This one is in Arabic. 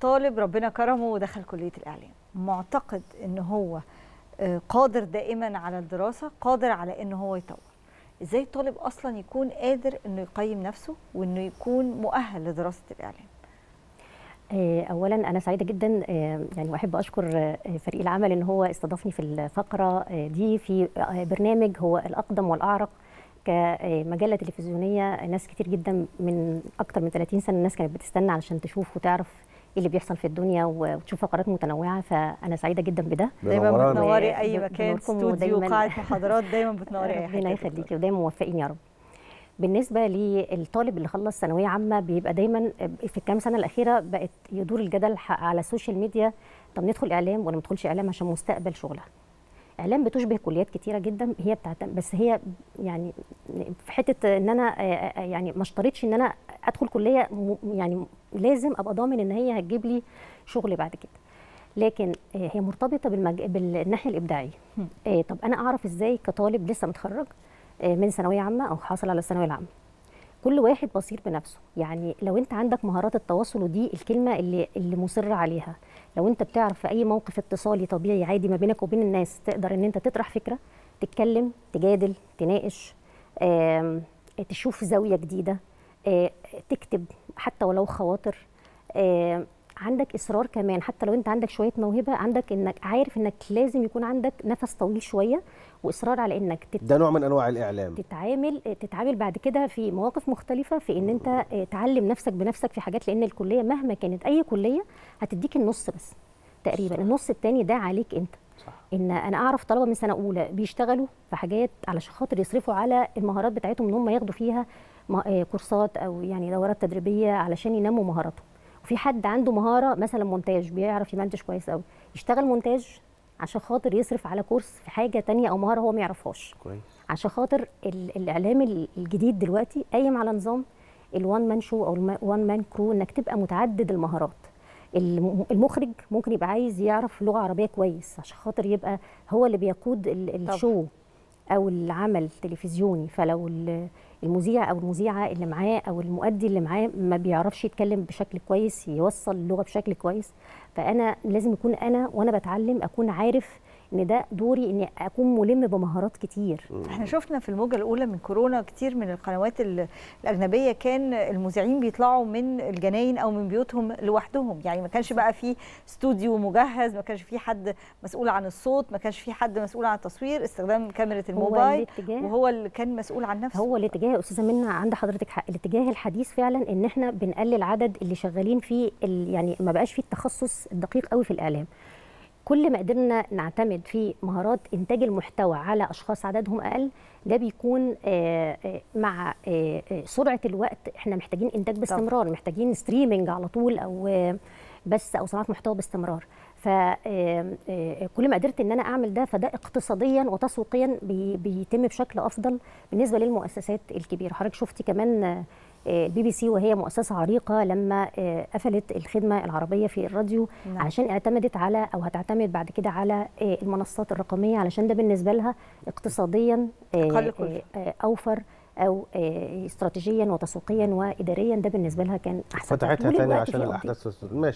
طالب ربنا كرمه ودخل كلية الإعلام، معتقد إن هو قادر دائما على الدراسة، قادر على إن هو يطور. إزاي الطالب أصلا يكون قادر إنه يقيم نفسه وإنه يكون مؤهل لدراسة الإعلام؟ اولا انا سعيده جدا يعني، واحب اشكر فريق العمل ان هو استضافني في الفقره دي في برنامج هو الاقدم والاعرق كمجله تلفزيونيه. ناس كتير جدا من اكتر من 30 سنه الناس كانت بتستنى علشان تشوف وتعرف ايه اللي بيحصل في الدنيا وتشوف فقرات متنوعه، فانا سعيده جدا بده. دايما بتنوري اي مكان، استوديو وقاعه محاضرات، دايما بتنوري اي حاجه. ربنا يخليكي ودايما موفقين يا رب. بالنسبه للطالب اللي خلص ثانويه عامه بيبقى دايما في الكام سنه الاخيره بقت يدور الجدل على السوشيال ميديا، طب ندخل اعلام ولا ما ندخلش اعلام عشان مستقبل شغلها. اعلام بتشبه كليات كتيره جدا هي بتعتمد، بس هي يعني في حته ان انا يعني ما اشترطش ان انا ادخل كليه يعني لازم ابقى ضامن ان هي هتجيب لي شغل بعد كده، لكن هي مرتبطه بالناحيه الابداعيه. طب انا اعرف ازاي كطالب لسه متخرج من ثانويه عامه او حاصل على الثانويه العامه؟ كل واحد بصير بنفسه، يعني لو انت عندك مهارات التواصل، ودي الكلمه اللي مصر عليها، لو انت بتعرف في اي موقف اتصالي طبيعي عادي ما بينك وبين الناس تقدر ان انت تطرح فكره، تتكلم، تجادل، تناقش، تشوف زاويه جديده، تكتب حتى ولو خواطر، عندك اصرار كمان، حتى لو انت عندك شويه موهبه، عندك انك عارف انك لازم يكون عندك نفس طويل شويه واصرار على انك ده نوع من انواع الاعلام، تتعامل بعد كده في مواقف مختلفه، في ان انت تعلم نفسك بنفسك في حاجات، لان الكليه مهما كانت اي كليه هتديك النص بس تقريبا. صح. النص الثاني ده عليك انت. صح. ان انا اعرف طلبه من سنه اولى بيشتغلوا في حاجات علشان خاطر يصرفوا على المهارات بتاعتهم، ان هم ياخدوا فيها كورسات او يعني دورات تدريبيه علشان ينموا مهاراتهم. وفي حد عنده مهاره مثلا مونتاج، بيعرف يمنتج كويس قوي، يشتغل مونتاج عشان خاطر يصرف على كورس في حاجه تانية او مهاره هو ما يعرفهاش كويس، عشان خاطر الاعلام الجديد دلوقتي قايم على نظام الوان مان شو او الوان مان كرو، انك تبقى متعدد المهارات. المخرج ممكن يبقى عايز يعرف لغه عربيه كويس عشان خاطر يبقى هو اللي بيقود الشو او العمل التلفزيوني، فلو المذيع او المذيعه اللي معاه او المؤدي اللي معاه ما بيعرفش يتكلم بشكل كويس، يوصل اللغه بشكل كويس، فانا لازم اكون انا وانا بتعلم اكون عارف ان ده دوري، ان اكون ملم بمهارات كتير. احنا شفنا في الموجه الاولى من كورونا كتير من القنوات الاجنبيه كان المذيعين بيطلعوا من الجناين او من بيوتهم لوحدهم، يعني ما كانش بقى في استوديو مجهز، ما كانش في حد مسؤول عن الصوت، ما كانش في حد مسؤول عن التصوير، استخدام كاميرا الموبايل، وهو اللي كان مسؤول عن نفسه. هو الاتجاه يا استاذه منى، عند حضرتك حق، الاتجاه الحديث فعلا ان احنا بنقلل عدد اللي شغالين في يعني ما بقاش في التخصص الدقيق قوي في الاعلام. كل ما قدرنا نعتمد في مهارات إنتاج المحتوى على أشخاص عددهم أقل، ده بيكون مع سرعة الوقت. إحنا محتاجين إنتاج باستمرار، محتاجين ستريمينج على طول أو بس أو صناعة محتوى باستمرار، فكل ما قدرت إن أنا أعمل ده فده اقتصاديا وتسويقيا بيتم بشكل أفضل بالنسبة للمؤسسات الكبيرة. حضرتك شفتي كمان BBC وهي مؤسسة عريقة لما قفلت الخدمة العربية في الراديو، علشان اعتمدت على أو هتعتمد بعد كده على المنصات الرقمية، علشان ده بالنسبة لها اقتصاديا أوفر أو استراتيجيا وتسويقيا وإداريا، ده بالنسبة لها كان أحسن. فتحتها تاني عشان الأحداث. ماشي.